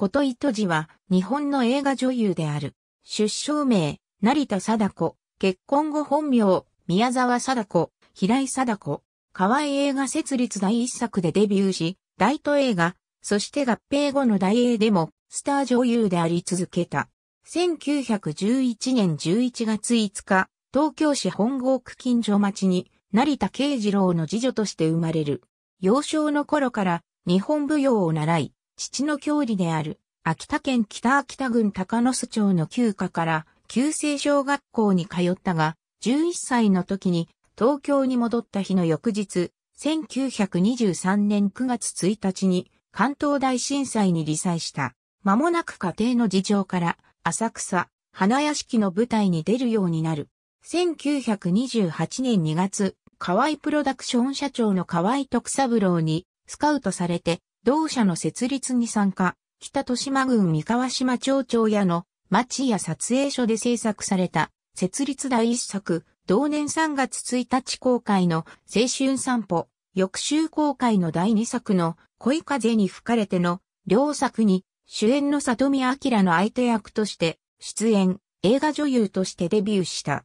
琴糸路は日本の映画女優である。出生名、成田貞子。結婚後本名、宮沢貞子、平井貞子。河合映画設立第一作でデビューし、大都映画、そして合併後の大映でも、スター女優であり続けた。1911年11月5日、東京市本郷区金城町に、成田慶次郎の次女として生まれる。幼少の頃から、日本舞踊を習い、父の郷里である、秋田県北秋田郡鷹巣町の旧家から、旧制小学校に通ったが、11歳の時に、東京に戻った日の翌日、1923年9月1日に、関東大震災に罹災した。間もなく家庭の事情から、浅草、花屋敷の舞台に出るようになる。1928年2月、河合プロダクション社長の河合徳三郎に、スカウトされて、同社の設立に参加。北豊島郡三河島町長屋の町屋撮影所で制作された、設立第一作、同年3月1日公開の青春散歩、翌週公開の第二作の恋風に吹かれての両作に、主演の里見明の相手役として、出演、映画女優としてデビューした。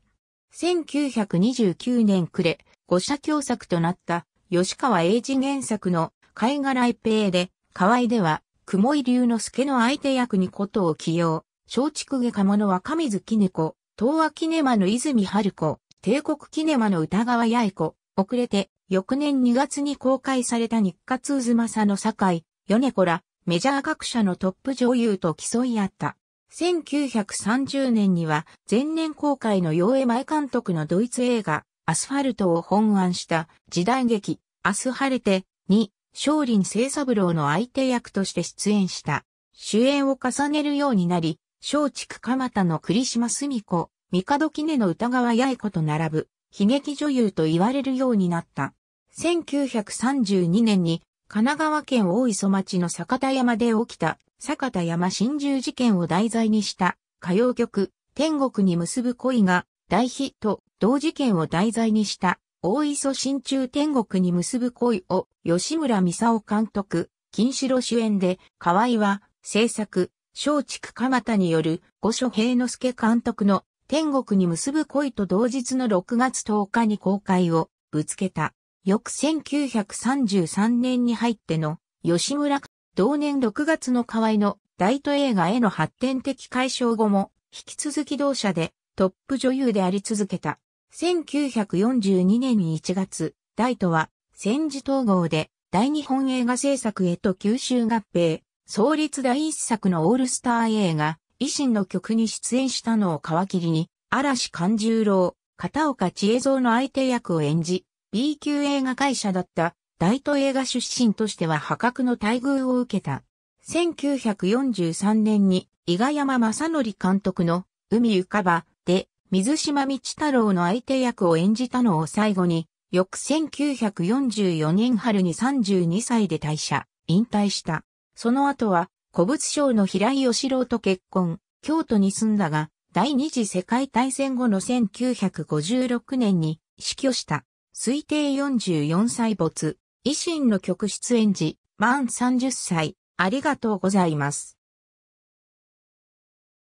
1929年暮れ、五社共作となった、吉川英治原作の貝殻一平で、河合では、雲井龍之介の相手役に琴を起用、松竹下鴨の若水絹子、東亜キネマの泉春子、帝国キネマの歌川八重子、遅れて、翌年2月に公開された日活太秦の酒井、米子ら、メジャー各社のトップ女優と競い合った。1930年には、前年公開の陽江前監督のドイツ映画、アスファルトを本案した、時代劇、明日晴れて、に、松林清三郎の相手役として出演した。主演を重ねるようになり、松竹蒲田の栗島澄子、帝絹の歌川八重子と並ぶ、悲劇女優と言われるようになった。1932年に、神奈川県大磯町の酒田山で起きた、酒田山心中事件を題材にした、歌謡曲、天国に結ぶ恋が、大ヒット、同事件を題材にした、大磯心中天国に結ぶ恋を吉村操監督、琴糸路主演で、河合は制作、松竹蒲田による五所平之助監督の天国に結ぶ恋と同日の6月10日に公開をぶつけた。翌1933年に入っての吉村、同年6月の河合の大都映画への発展的解消後も引き続き同社でトップ女優であり続けた。1942年1月、大都は戦時統合で大日本映画制作へと吸収合併、創立第一作のオールスター映画、維新の曲に出演したのを皮切りに、嵐寛寿郎、片岡千恵蔵の相手役を演じ、B 級映画会社だった大都映画出身としては破格の待遇を受けた。1943年に伊賀山正則監督の海浮かばで、水島道太郎の相手役を演じたのを最後に、翌1944年春に32歳で退社、引退した。その後は、古物商の平井義郎と結婚、京都に住んだが、第二次世界大戦後の1956年に死去した。推定44歳没、維新の曲出演時、満30歳、ありがとうございます。